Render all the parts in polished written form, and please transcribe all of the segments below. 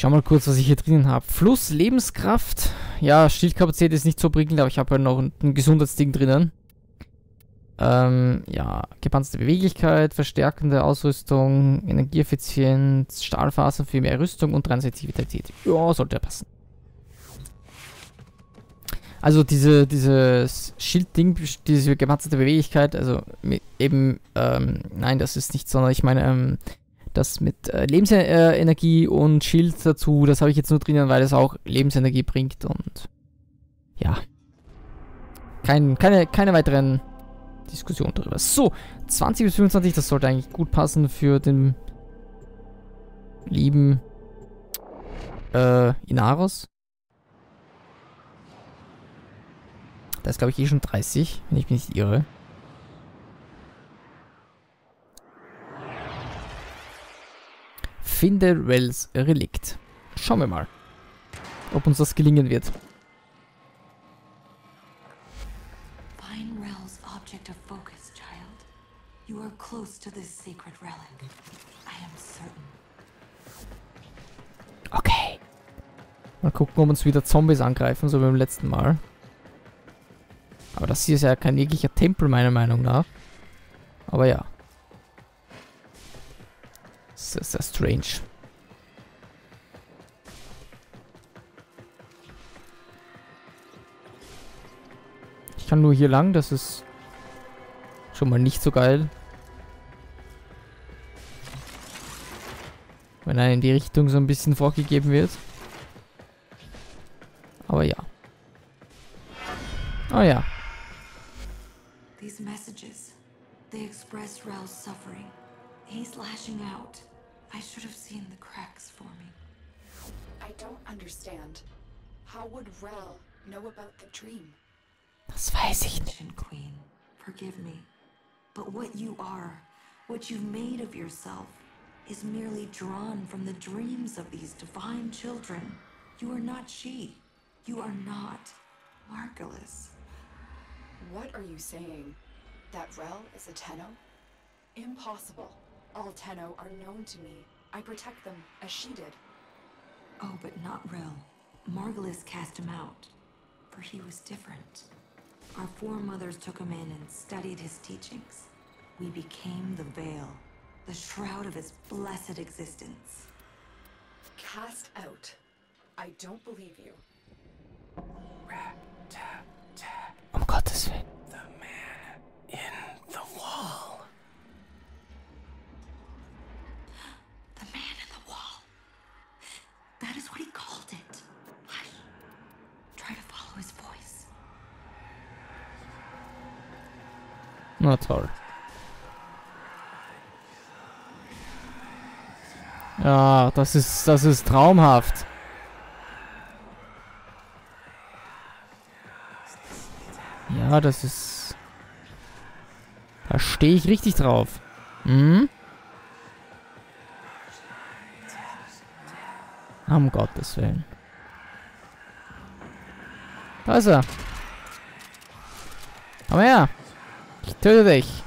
Schau mal kurz, was ich hier drinnen habe. Fluss, Lebenskraft. Ja, Schildkapazität ist nicht so prickelnd, aber ich habe halt noch ein Gesundheitsding drinnen. Ja, gepanzerte Beweglichkeit, verstärkende Ausrüstung, Energieeffizienz, Stahlfasern für mehr Rüstung und Transaktivität. Ja, sollte ja passen. Also dieses Schildding, diese gepanzerte Beweglichkeit, also eben, nein, das ist nicht, sondern ich meine, das mit Lebensenergie und Schild dazu, das habe ich jetzt nur drinnen, weil es auch Lebensenergie bringt und ja. Keine weiteren Diskussionen darüber. So, 20 bis 25, das sollte eigentlich gut passen für den lieben Inaros. Da ist glaube ich eh schon 30, wenn ich mich nicht irre. Finde Rells Relikt. Schauen wir mal, ob uns das gelingen wird. Find Rells object of focus, child. You are close to this sacred relic. I am certain. Okay. Mal gucken, ob uns wieder Zombies angreifen, so wie beim letzten Mal. Aber das hier ist ja kein wirklicher Tempel meiner Meinung nach. Aber ja. Sehr, sehr strange. Ich kann nur hier lang, das ist schon mal nicht so geil. Wenn einem die Richtung so ein bisschen vorgegeben wird. Aber ja. Ah ja. These messages, they express Rel's suffering. He's lashing out. I should have seen the cracks forming. I don't understand. How would Rell know about the dream? Das weiß ich nicht. Queen, forgive me, but what you are, what you've made of yourself, is merely drawn from the dreams of these divine children. You are not she. You are not Margulis. What are you saying? That Rell is a Tenno? Impossible. All Tenno are known to me. I protect them, as she did. Oh, but not Rell. Margulis cast him out, for he was different. Our foremothers took him in and studied his teachings. We became the veil, the shroud of his blessed existence. Cast out? I don't believe you. Um Gottes Willen. The man in the wall. That is what he called it. Hush. Try to follow his voice. Not hard. Ah, das ist traumhaft. Ja, das ist. Da stehe ich richtig drauf. Hm? Um Gottes Willen. Da ist er. Aber ja. Ich töte dich.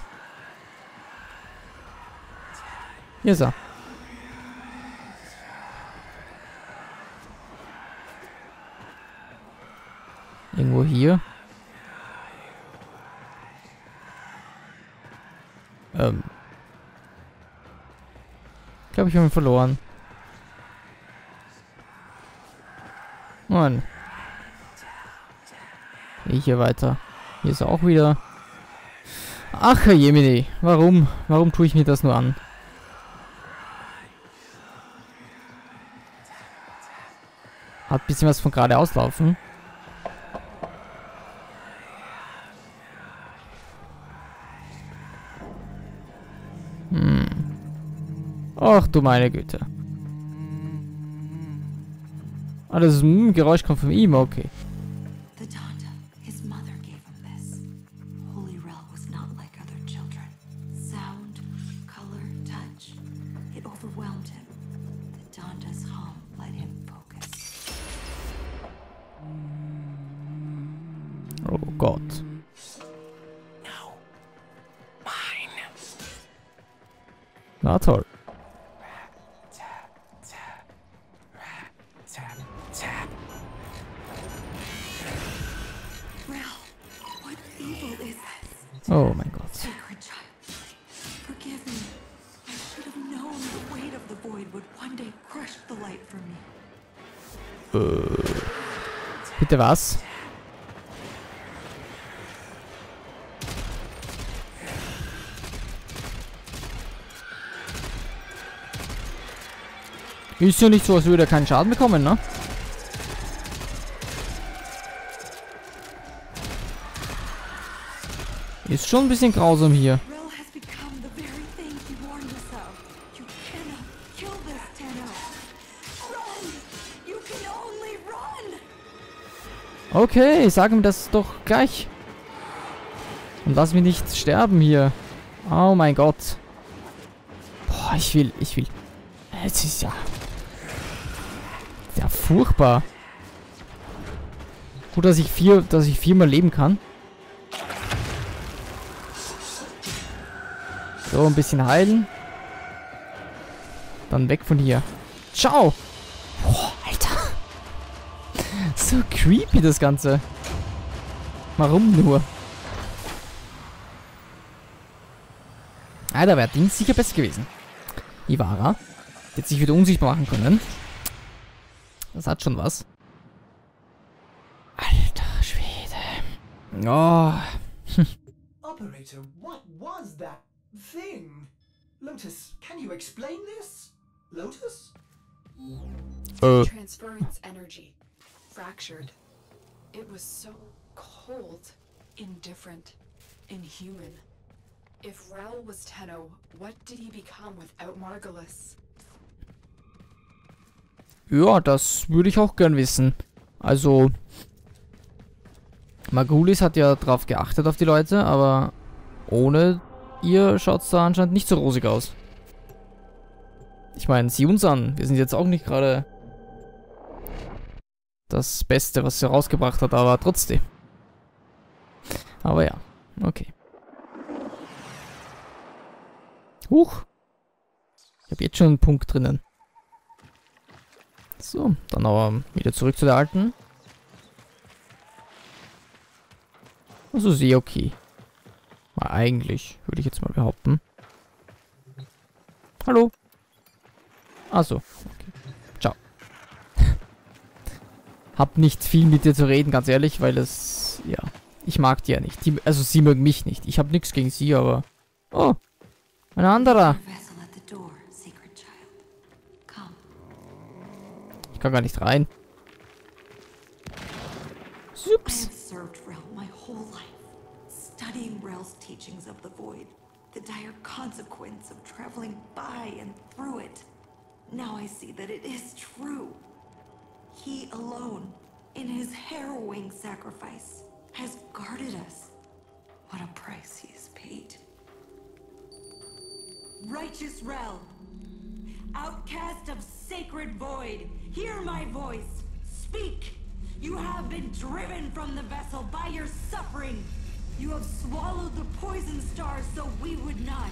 Hier ist er. Irgendwo hier. Ich glaube, ich habe ihn verloren. Mann. Ich hier weiter. Hier ist er auch wieder. Ach, Herr Jemini. Warum? Warum tue ich mir das nur an? Hat ein bisschen was von geradeaus laufen. Hm. Ach du meine Güte. Ah, das Geräusch kommt von ihm, okay. Oh Gott. Na toll. Bitte was? Ist ja nicht so, als würde er keinen Schaden bekommen, ne? Ist schon ein bisschen grausam hier. Okay, sag mir das doch gleich. Und lass mich nicht sterben hier. Oh mein Gott. Boah, ich will. Es ist ja... Ja, furchtbar. Gut, dass ich viermal leben kann. So, ein bisschen heilen. Dann weg von hier. Ciao! Boah, Alter. So creepy das Ganze. Warum nur? Alter, wäre Ding sicher besser gewesen. Ivara. Jetzt sich wieder unsichtbar machen können. Das hat schon was. Alter Schwede. Oh. Operator, what was that? Thing. Lotus, can you explain this? Lotus? Transference energy. Fractured. It was so cold, indifferent, inhuman. If Rell was Tenno, what did he become without Margulis? Ja, das würde ich auch gern wissen. Also, Margulis hat ja drauf geachtet auf die Leute, aber ohne... Ihr schaut's da anscheinend nicht so rosig aus. Ich meine, sieh uns an. Wir sind jetzt auch nicht gerade das Beste, was sie rausgebracht hat, aber trotzdem. Aber ja, okay. Huch. Ich habe jetzt schon einen Punkt drinnen. So, dann aber wieder zurück zu der alten. Also sie okay. Eigentlich, würde ich jetzt mal behaupten. Hallo. Achso. Okay. Ciao. Hab nicht viel mit dir zu reden, ganz ehrlich, weil es... Ja, ich mag die ja nicht. Also sie mögen mich nicht. Ich habe nichts gegen sie, aber... Oh, ein anderer. Ich kann gar nicht rein. Ups. Studying Rell's teachings of the void, the dire consequence of traveling by and through it. Now I see that it is true. He alone, in his harrowing sacrifice, has guarded us. What a price he has paid. Righteous Rell, outcast of sacred void, hear my voice, speak. You have been driven from the vessel by your suffering. You have swallowed the poison stars so we would not.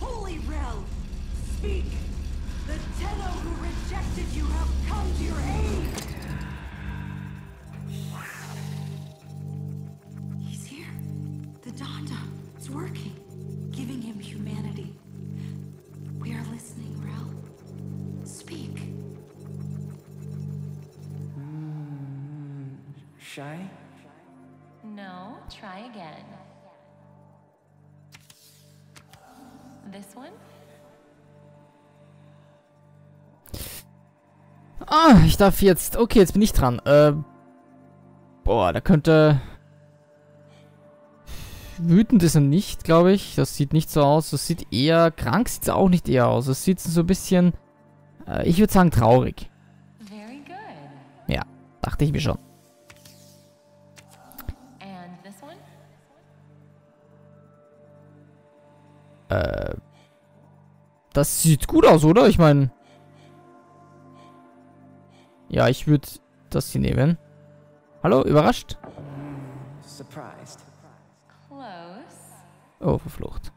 Holy Rell, speak! The Tenno who rejected you have come to your aid! He's here. The Donda. It's working. Giving him humanity. We are listening, Rell. Speak. Shy? No, try again. This one? Ah, ich darf jetzt... Okay, jetzt bin ich dran. Boah, da könnte... Wütend ist er nicht, glaube ich. Das sieht nicht so aus. Das sieht eher... Krank sieht es auch nicht eher aus. Das sieht so ein bisschen... ich würde sagen traurig. Very good. Ja, dachte ich mir schon. Das sieht gut aus, oder? Ich meine... Ja, ich würde das hier nehmen. Hallo, überrascht? Oh, verflucht.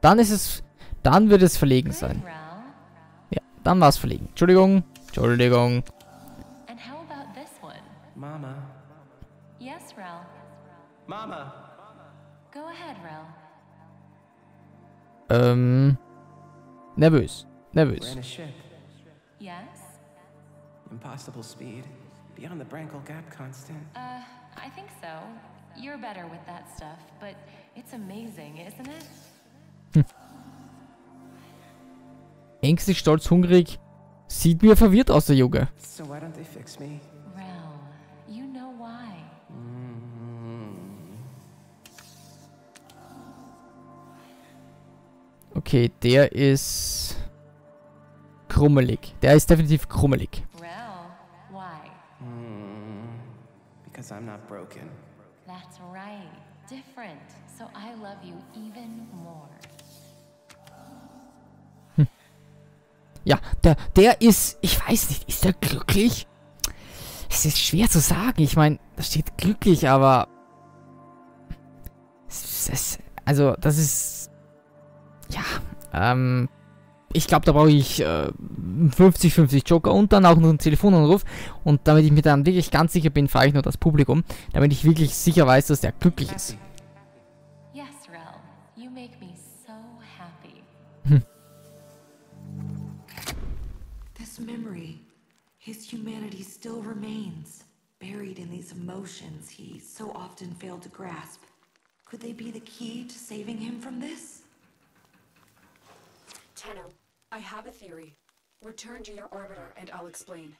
Dann ist es... Dann wird es verlegen sein. Ja, dann war es verlegen. Entschuldigung. Entschuldigung. Mama. Yes, Rell. Mama. Go ahead, Rell. Nervös. nervös. Impossible speed, beyond the Brancle gap constant. I think so. You're better with that stuff, but it's amazing, isn't it? Ängstlich, stolz, hungrig. Sieht mir verwirrt aus, der Yoga. So why don't they fix me? Rell, you know why. Okay, der ist krummelig. Der ist definitiv krummelig. I'm not broken. That's right. Different. So I love you even more. Ja, der ist, ich weiß nicht, ist der glücklich? Es ist schwer zu sagen. Ich meine, da steht glücklich, aber also das ist ja, ich glaube, da brauche ich 50 Joker und dann auch noch einen Telefonanruf. Und damit ich mir dann wirklich ganz sicher bin, frage ich nur das Publikum, damit ich wirklich sicher weiß, dass der glücklich ist. Yes, Rell. You make me so happy. This memory, his humanity still remains, buried in these emotions he so often failed to grasp. Could they be the key to saving him from this? Tenno. I have a theory. Return to your orbiter and I'll explain.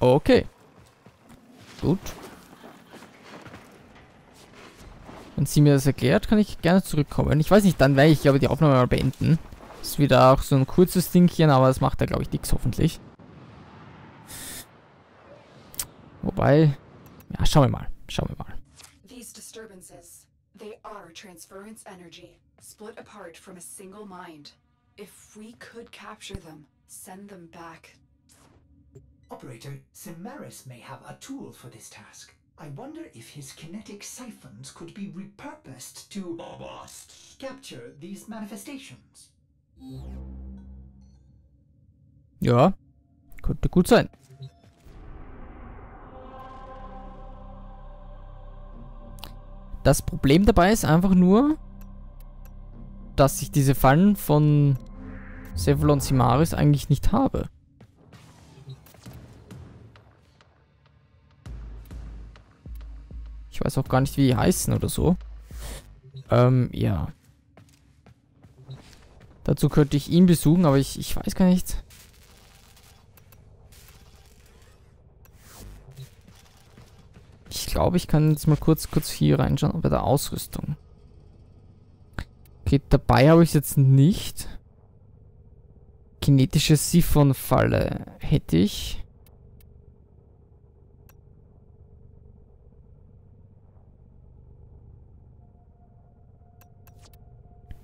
Okay. Gut. Wenn sie mir das erklärt, kann ich gerne zurückkommen. Ich weiß nicht, dann werde ich, glaube ich, die Aufnahme mal beenden. Ist wieder auch so ein kurzes Dingchen, aber das macht da, glaube ich, nichts, hoffentlich. Wobei, ja, schauen wir mal. Schauen wir mal. These disturbances, they are transference energy, split apart from a single mind. If we could capture them, send them back. Operator, Simaris may have a tool for this task. I wonder if his kinetic siphons could be repurposed to capture these manifestations. Ja, könnte gut sein. Das Problem dabei ist einfach nur, dass ich diese Fallen von Cephalon Simaris eigentlich nicht habe. Ich weiß auch gar nicht, wie die heißen oder so. Ja. Dazu könnte ich ihn besuchen, aber ich weiß gar nicht. Ich glaube, ich kann jetzt mal kurz hier reinschauen, bei der Ausrüstung. Okay, dabei habe ich es jetzt nicht. Kinetische Siphonfalle hätte ich.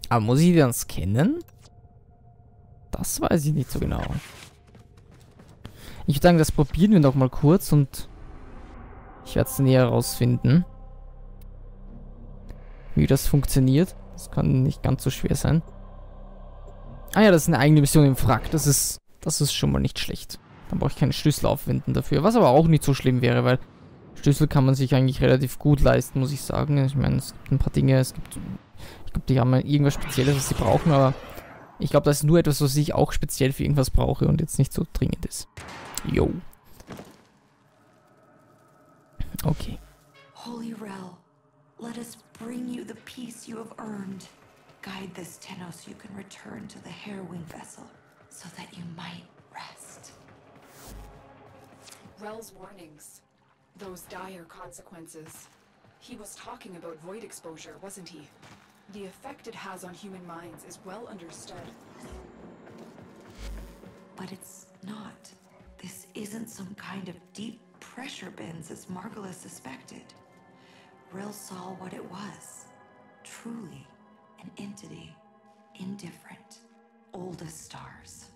Aber muss ich die dann scannen? Das weiß ich nicht so genau. Ich würde sagen, das probieren wir noch mal kurz und ich werde es näher herausfinden, wie das funktioniert. Das kann nicht ganz so schwer sein. Ah ja, das ist eine eigene Mission im Wrack. Das ist schon mal nicht schlecht. Dann brauche ich keinen Schlüssel aufwenden dafür. Was aber auch nicht so schlimm wäre, weil Schlüssel kann man sich eigentlich relativ gut leisten, muss ich sagen. Ich meine, es gibt ein paar Dinge. Ich glaube, die haben irgendwas Spezielles, was sie brauchen. Aber ich glaube, das ist nur etwas, was ich auch speziell für irgendwas brauche und jetzt nicht so dringend ist. Jo. Okay. Holy Rell. Let us bring you the peace you have earned. Guide this Tenno so you can return to the Hairwing vessel, so that you might rest. Rell's warnings. Those dire consequences. He was talking about void exposure, wasn't he? The effect it has on human minds is well understood. But it's not. This isn't some kind of deep pressure bins as Margulis suspected. Rell saw what it was. Truly an entity, indifferent, old as stars.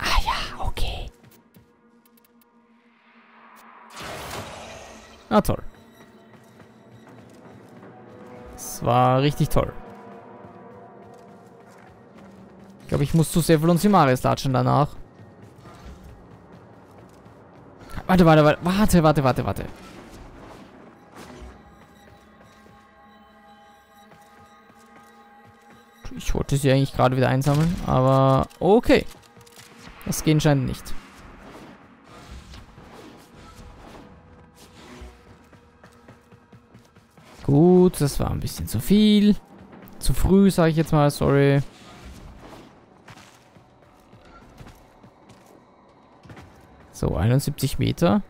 Ah ja, okay. Ah, toll. Das war richtig toll. Ich glaube, ich muss zu Cephalon Simaris latschen danach. Warte. Ich wollte sie eigentlich gerade wieder einsammeln, aber okay. Das Gehen scheint nicht. Gut, das war ein bisschen zu viel. Zu früh, sage ich jetzt mal, sorry. So, 71 Meter.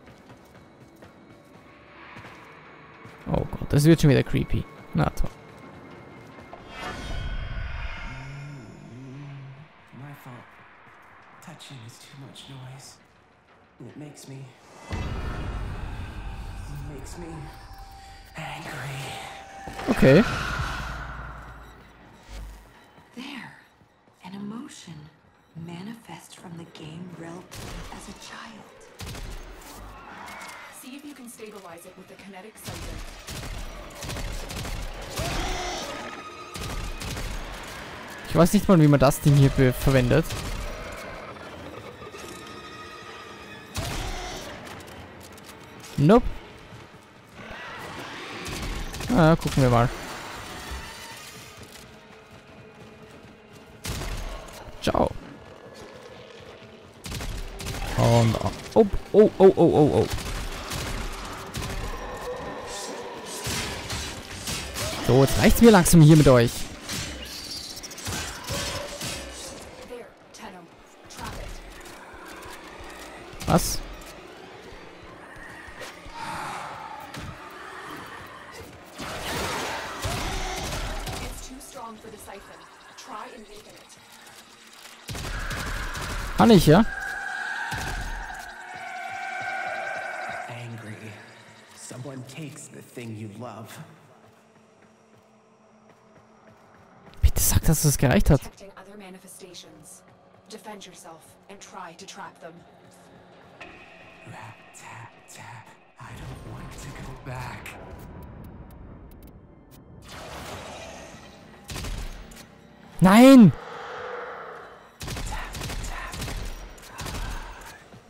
Oh Gott, das wird schon wieder creepy. Na toll. Okay. Ich weiß nicht mal, wie man das Ding hier verwendet. Nope. Ah, gucken wir mal. Ciao. Und oh, oh, oh, oh, oh, oh. So, jetzt reicht's mir langsam hier mit euch. Was? Kann ich, ja? Angry. Someone takes the thing you love. Bitte sag, dass das gereicht hat. Defend yourself and try to trap them. I don't want to go back. Nein!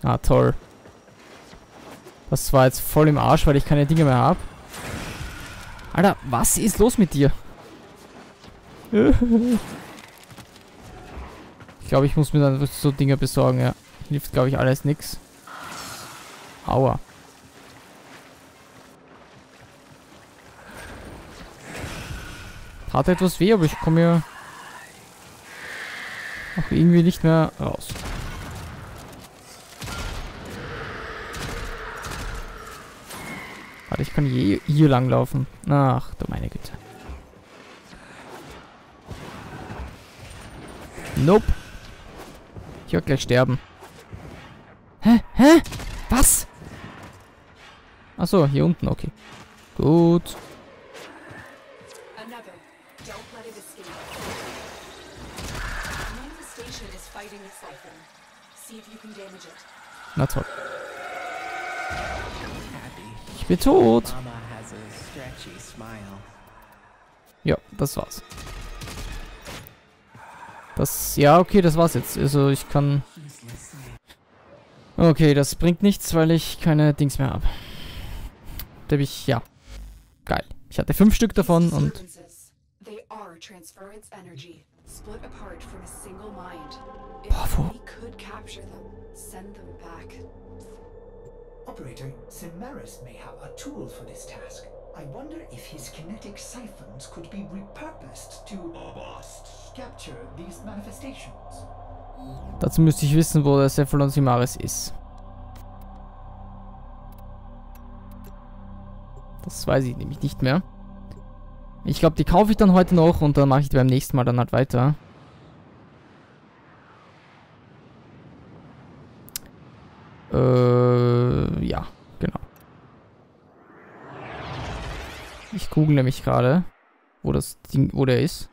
Ah, toll. Das war jetzt voll im Arsch, weil ich keine Dinge mehr habe. Alter, was ist los mit dir? Ich glaube, ich muss mir dann so Dinge besorgen, ja. Hilft, glaube ich, alles nix. Aua. Tat etwas weh, aber ich komme hier auch irgendwie nicht mehr raus. Warte, ich kann hier lang laufen. Ach du meine Güte. Nope. Ich werde gleich sterben. Hä? Hä? Was? Achso, hier unten, okay. Gut. Na toll. Ich bin tot. Ja, das war's. Das, ja, okay, das war's jetzt. Also ich kann... Okay, das bringt nichts, weil ich keine Dings mehr habe. Da habe ich, ja. Geil. Ich hatte 5 Stück davon und... Boah, wo? Operator Simaris may have a tool for this task. I wonder if his kinetic siphons could be repurposed to capture these manifestations. Dazu müsste ich wissen, wo der Cephalon Simaris ist. Das weiß ich nämlich nicht mehr. Ich glaube, die kaufe ich dann heute noch und dann mache ich beim nächsten Mal dann halt weiter. Ja, genau. Ich google nämlich gerade, wo das Ding, wo der ist.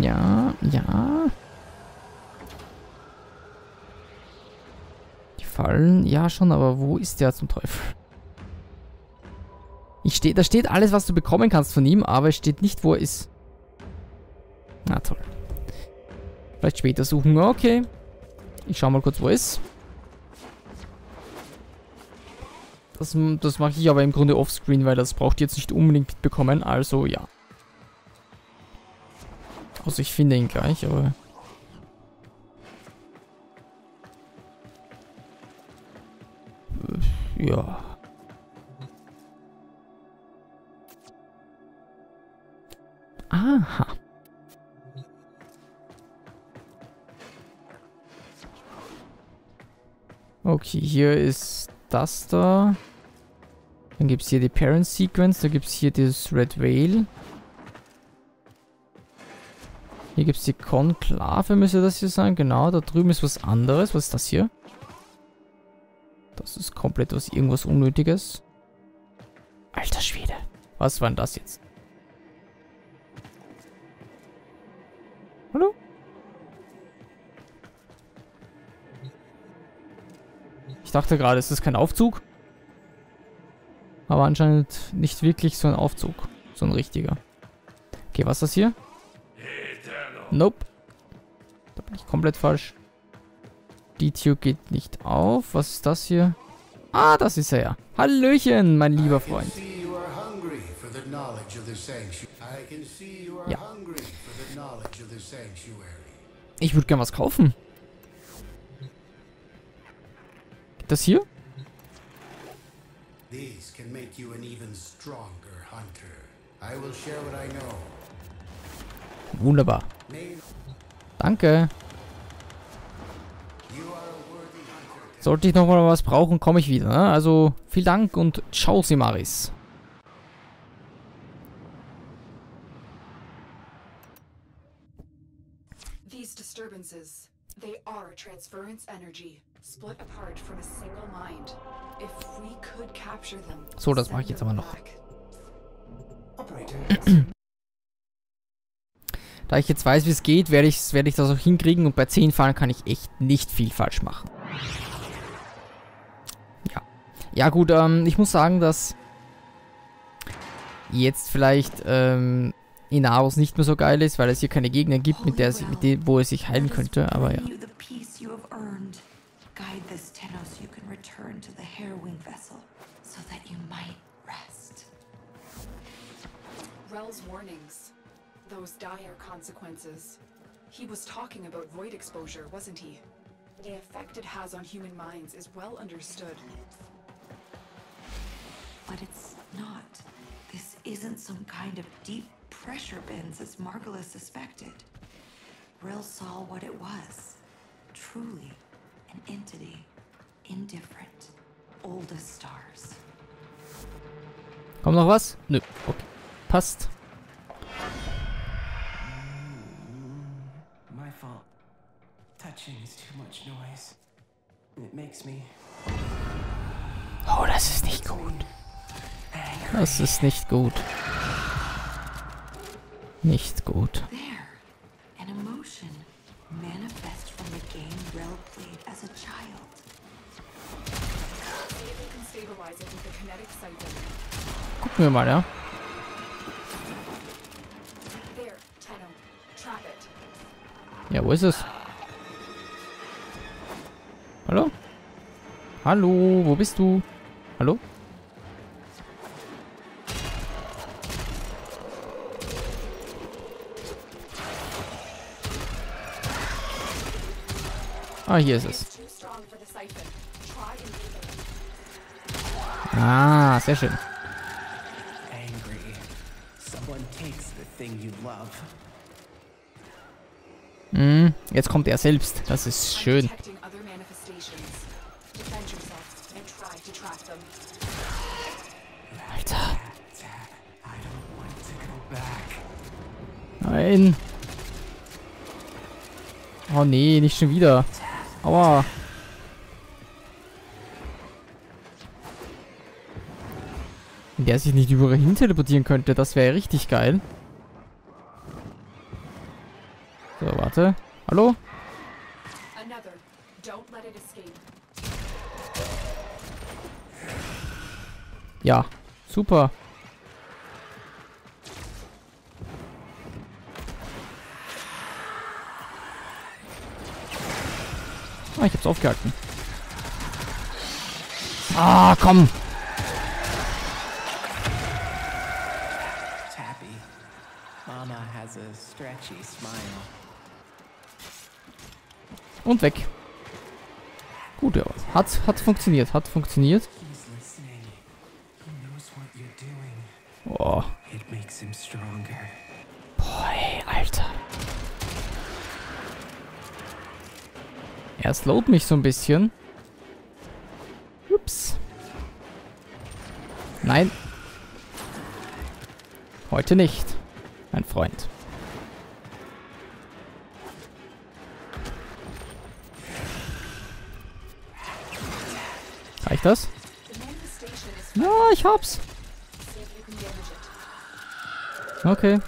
Ja, ja. Die Fallen, ja schon, aber wo ist der zum Teufel? Da steht alles, was du bekommen kannst von ihm, aber es steht nicht, wo er ist. Na toll. Vielleicht später suchen. Okay. Ich schau mal kurz, wo er ist. Das mache ich aber im Grunde offscreen, weil das braucht ihr jetzt nicht unbedingt mitbekommen. Also ja. Also ich finde ihn gleich, aber... Ja. Aha. Okay, hier ist das da. Dann gibt es hier die Parent Sequence. Da gibt es hier dieses Red Veil. Hier gibt es die Konklave, müsste das hier sein. Genau, da drüben ist was anderes. Was ist das hier? Das ist komplett was, irgendwas Unnötiges. Alter Schwede. Was war denn das jetzt? Hallo? Ich dachte gerade, ist das kein Aufzug? Aber anscheinend nicht wirklich so ein Aufzug. So ein richtiger. Okay, was ist das hier? Nope. Da bin ich komplett falsch. Die Tür geht nicht auf. Was ist das hier? Ah, das ist er ja. Hallöchen, mein lieber Freund. Ja. Ich würde gerne was kaufen. Geht das hier? Wunderbar. Danke. Sollte ich nochmal was brauchen, komme ich wieder. Ne? Also, vielen Dank und ciao, Simaris. These disturbances, they are a transference energy, split apart from a single mind. If we could capture them. So, das mache ich jetzt aber noch. Da ich jetzt weiß, wie es geht, werde ich das auch hinkriegen und bei 10 Fallen kann ich echt nicht viel falsch machen. Ja. Ja gut, ich muss sagen, dass jetzt vielleicht Inaros nicht mehr so geil ist, weil es hier keine Gegner gibt, wo es sich heilen könnte, aber ja. Rells warnings. Those dire consequences. He was talking about void exposure, wasn't he? The effect it has on human minds is well understood. But it's not. This isn't some kind of deep pressure bins as Margulis suspected. Rell saw what it was. Truly an entity. Indifferent. Old as stars. Kommt noch was? Nö. Okay. Passt. Oh, das ist nicht gut. Das ist nicht gut. Nicht gut. Gucken wir mal, ja. Ja, wo ist es? Hallo? Hallo, wo bist du? Hallo? Ah, hier ist es. Ah, sehr schön. Jetzt kommt er selbst. Das ist schön. Alter. Nein. Oh nee, nicht schon wieder. Aua. Wenn der sich nicht überall hin teleportieren könnte, das wäre ja richtig geil. So, warte. Hallo? Ja, super. Ah, ich hab's aufgehackt. Ah, komm. Tappy. Mama has a stretchy smile. Und weg. Gut, ja. Hat funktioniert, hat funktioniert. Boah. Boah, ey, Alter. Er slowt mich so ein bisschen. Ups. Nein. Heute nicht, mein Freund. Reicht das? Ja, ich hab's. Okay.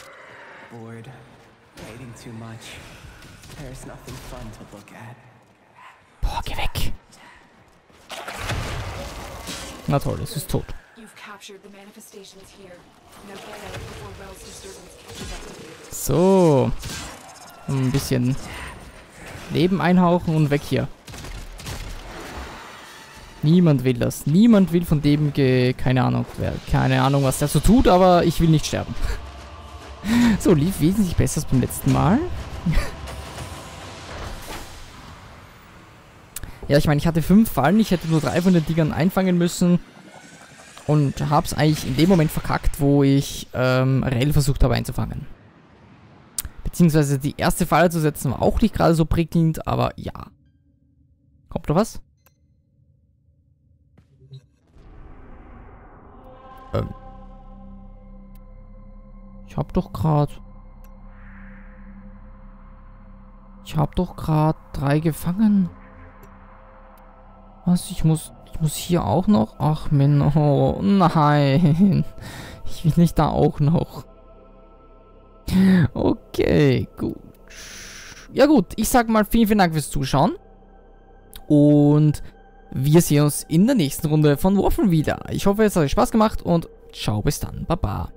Boah, geh weg. Na toll, es ist tot. So. Ein bisschen Leben einhauchen und weg hier. Niemand will das. Niemand will von dem keine Ahnung, keine Ahnung, was der so tut, aber ich will nicht sterben. So, lief wesentlich besser als beim letzten Mal. Ja, ich meine, ich hatte 5 Fallen, ich hätte nur 3 von den Dingern einfangen müssen und hab's eigentlich in dem Moment verkackt, wo ich Rell versucht habe einzufangen. Beziehungsweise die erste Falle zu setzen war auch nicht gerade so prickelnd, aber ja. Kommt noch was? Ich hab doch gerade... Ich hab doch gerade 3 gefangen. Was? Ich muss hier auch noch? Ach, Menno. Nein. Ich will nicht da auch noch. Okay, gut. Ja gut, ich sag mal vielen, vielen Dank fürs Zuschauen. Und wir sehen uns in der nächsten Runde von Warframe wieder. Ich hoffe, es hat euch Spaß gemacht und ciao, bis dann. Baba.